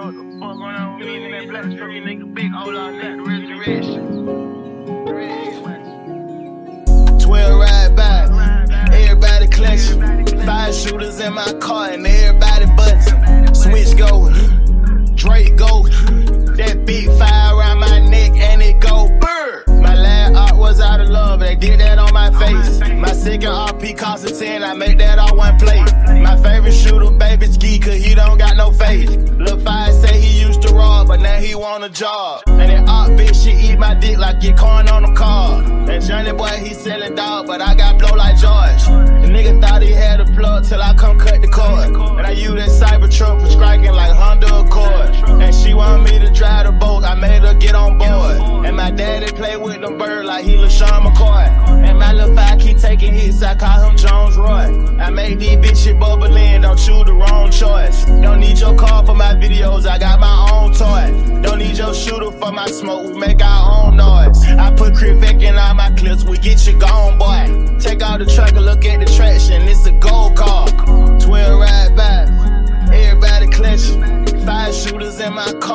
know what the fuck going on with me. That black street nigga big all out that resurrection. 12 ride by, everybody clutching. 5 shooters in my car and everybody bustin'. Switch go, Drake go. That big fire around my neck and it go burr. My last art was out of love, they did that on my face. My second RP cost a 10, I make that all one plate. My favorite shooter, baby's geek, cause he don't got no faith. Lil' Fire say he used to rob, but now he want a job. And that op bitch, she eat my dick like get corn on a car. And Johnny boy, he sellin' dog, but I got blow like George. The nigga thought he had a plug till I come cut the cord. And I use that Cybertruck for striking like Honda Accord. And she want me to drive the boat, I made her get on board. And my daddy play with them bird like he LaShawn McCoy. And my Lil' Fire keep taking hits, I call him Jones Roy. I make these bitches bubbling, don't choose the wrong choice. Don't need your car for my videos, I got my own toy. Don't need your shooter for my smoke, we make our own noise. I put Krivec in all my clips, we get you gone, boy. Take out the truck and look at the traction, it's a gold car. 12 ride by, everybody clutching. 5 shooters in my car.